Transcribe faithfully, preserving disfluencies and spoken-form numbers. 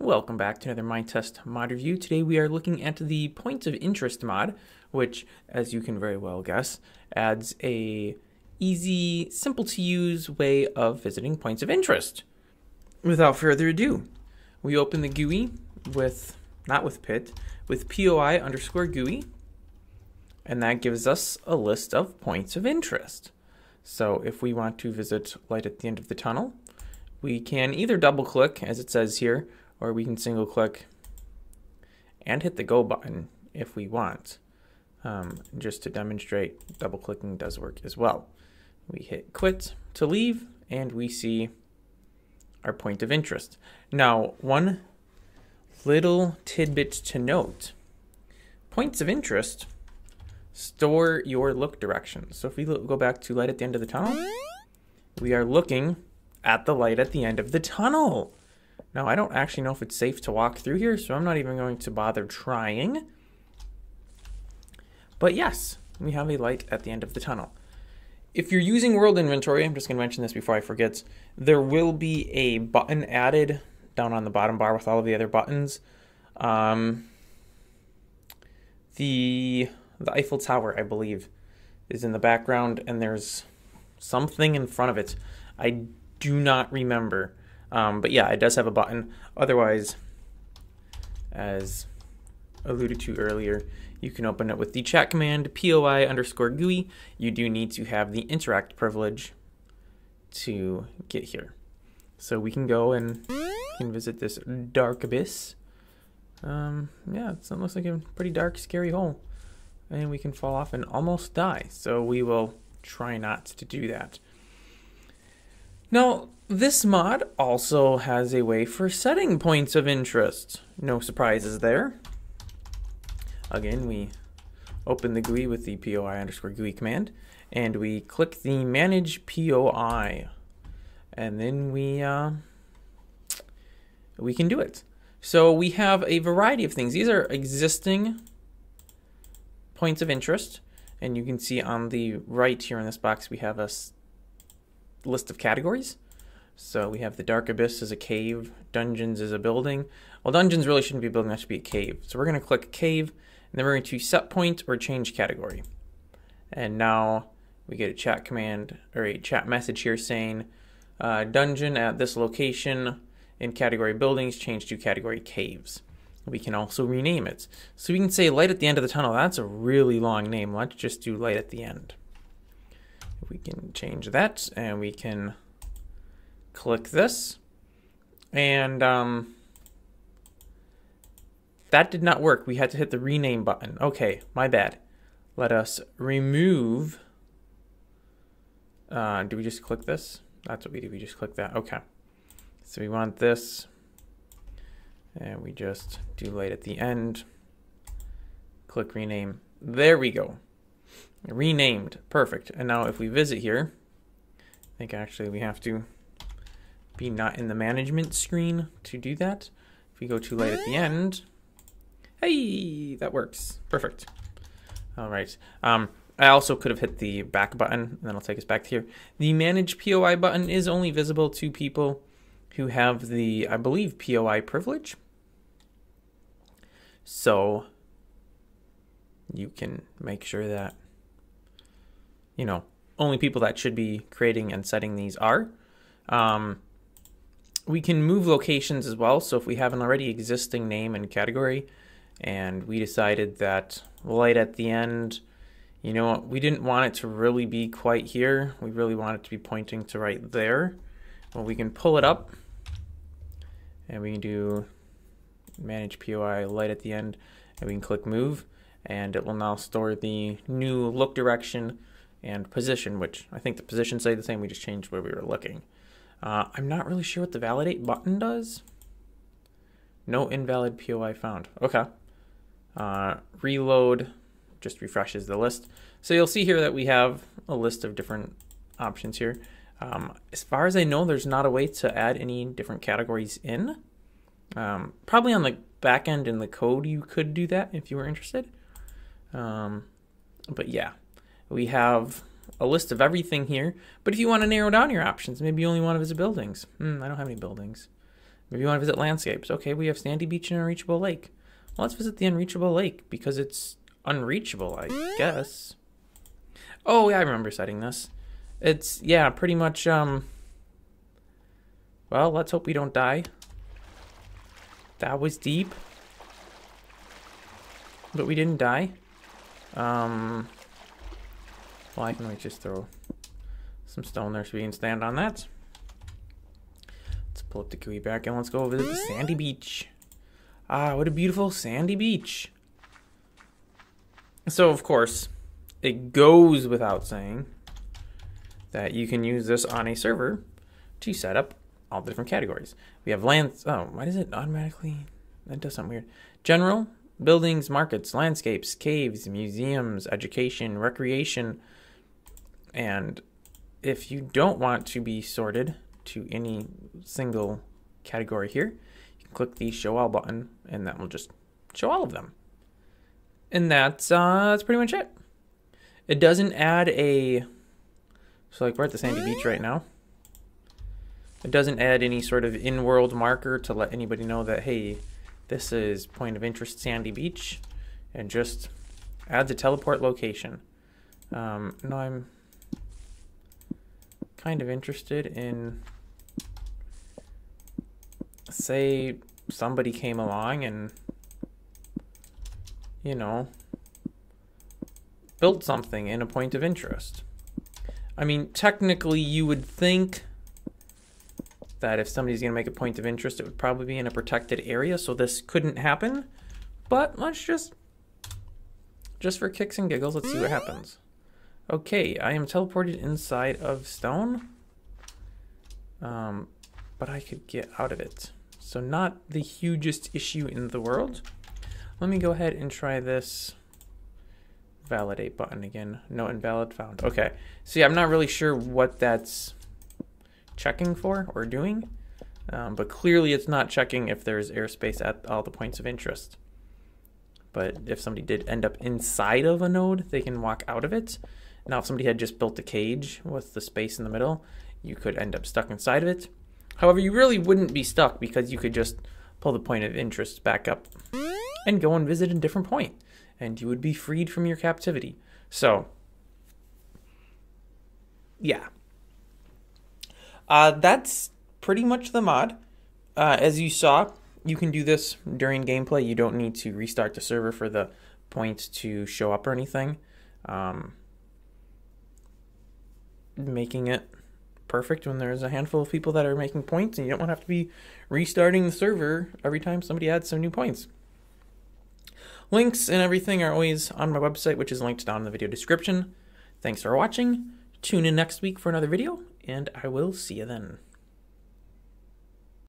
Welcome back to another Minetest mod review. Today we are looking at the Points of Interest mod, which, as you can very well guess, adds a easy, simple to use way of visiting points of interest. Without further ado, we open the G U I with, not with P I T, with P O I underscore G U I, and that gives us a list of points of interest. So if we want to visit light at the end of the tunnel, we can either double click, as it says here, or we can single click and hit the go button if we want. Um, just to demonstrate, double clicking does work as well. We hit quit to leave and we see our point of interest. Now, one little tidbit to note, points of interest store your look directions. So if we go back to light at the end of the tunnel, we are looking at the light at the end of the tunnel. Now, I don't actually know if it's safe to walk through here, so I'm not even going to bother trying. But yes, we have a light at the end of the tunnel. If you're using World Inventory, I'm just going to mention this before I forget, there will be a button added down on the bottom bar with all of the other buttons. Um, the, the Eiffel Tower, I believe, is in the background, and there's something in front of it. I do not remember. Um, but yeah, it does have a button. Otherwise, as alluded to earlier, you can open it with the chat command, P O I underscore G U I. You do need to have the interact privilege to get here. So we can go and can visit this dark abyss. Um, yeah, it looks like a pretty dark, scary hole. And we can fall off and almost die. So we will try not to do that. Now, this mod also has a way for setting points of interest. No surprises there. Again, we open the G U I with the P O I underscore G U I command, and we click the Manage P O I. And then we, uh, we can do it. So we have a variety of things. These are existing points of interest. And you can see on the right here in this box, we have a list of categories. So we have the dark abyss is a cave, dungeons is a building. Well, dungeons really shouldn't be a building, that should be a cave. So we're going to click cave, and then we're going to set point or change category. And now we get a chat command or a chat message here saying uh, dungeon at this location in category buildings changed to category caves. We can also rename it. So we can say light at the end of the tunnel. That's a really long name. Let's just do light at the end. We can change that, and we can click this, and um, that did not work. We had to hit the rename button. Okay, my bad. Let us remove. Uh, do we just click this? That's what we do. We just click that. Okay. So we want this, and we just do light at the end. Click rename. There we go. Renamed. Perfect. And now if we visit here, I think actually we have to be not in the management screen to do that. If we go to light at the end, hey, that works. Perfect. All right. Um, I also could have hit the back button, and that'll take us back to here. The Manage P O I button is only visible to people who have the, I believe, P O I privilege. So you can make sure that, you know, only people that should be creating and setting these are. Um, we can move locations as well. So if we have an already existing name and category, and we decided that light at the end, you know, we didn't want it to really be quite here. We really want it to be pointing to right there. Well, we can pull it up, and we can do manage P O I light at the end, and we can click move, and it will now store the new look direction and position, which I think the position stayed the same. We just changed where we were looking. Uh, I'm not really sure what the validate button does. No invalid P O I found. Okay. Uh, reload just refreshes the list. So you'll see here that we have a list of different options here. Um, as far as I know, there's not a way to add any different categories in. Um, probably on the back end in the code, you could do that if you were interested. Um, but yeah. We have a list of everything here, but if you want to narrow down your options, maybe you only want to visit buildings. Hmm, I don't have any buildings. Maybe you want to visit landscapes. Okay, we have sandy beach and unreachable lake. Well, let's visit the unreachable lake because it's unreachable, I guess. Oh, yeah, I remember setting this. It's, yeah, pretty much, um... well, let's hope we don't die. That was deep. But we didn't die. Um... Why can't we just throw some stone there so we can stand on that? Let's pull up the Q E back and let's go visit the sandy beach. Ah, what a beautiful sandy beach. So, of course, it goes without saying that you can use this on a server to set up all the different categories. We have lands. Oh, why does it automatically? That does something weird. General, buildings, markets, landscapes, caves, museums, education, recreation. And if you don't want to be sorted to any single category here, you can click the show all button and that will just show all of them. And that's, uh, that's pretty much it. It doesn't add a, so like we're at the sandy beach right now. It doesn't add any sort of in-world marker to let anybody know that, hey, this is Point of Interest Sandy Beach. And just adds a teleport location. Um, no, I'm kind of interested in, say somebody came along and, you know, built something in a point of interest. I mean, technically you would think that if somebody's gonna make a point of interest, it would probably be in a protected area, so this couldn't happen. But let's just, just for kicks and giggles, let's see what happens. Okay, I am teleported inside of stone, um, but I could get out of it. So not the hugest issue in the world. Let me go ahead and try this validate button again. No invalid found. Okay, so yeah, I'm not really sure what that's checking for or doing, um, but clearly it's not checking if there's airspace at all the points of interest. But if somebody did end up inside of a node, they can walk out of it. Now, if somebody had just built a cage with the space in the middle, you could end up stuck inside of it. However, you really wouldn't be stuck because you could just pull the point of interest back up and go and visit a different point, and you would be freed from your captivity. So, yeah. Uh, that's pretty much the mod. Uh, as you saw, you can do this during gameplay. You don't need to restart the server for the points to show up or anything. Um, making it perfect when there's a handful of people that are making points and you don't have to be restarting the server every time somebody adds some new points. Links and everything are always on my website, which is linked down in the video description. Thanks for watching. Tune in next week for another video, and I will see you then.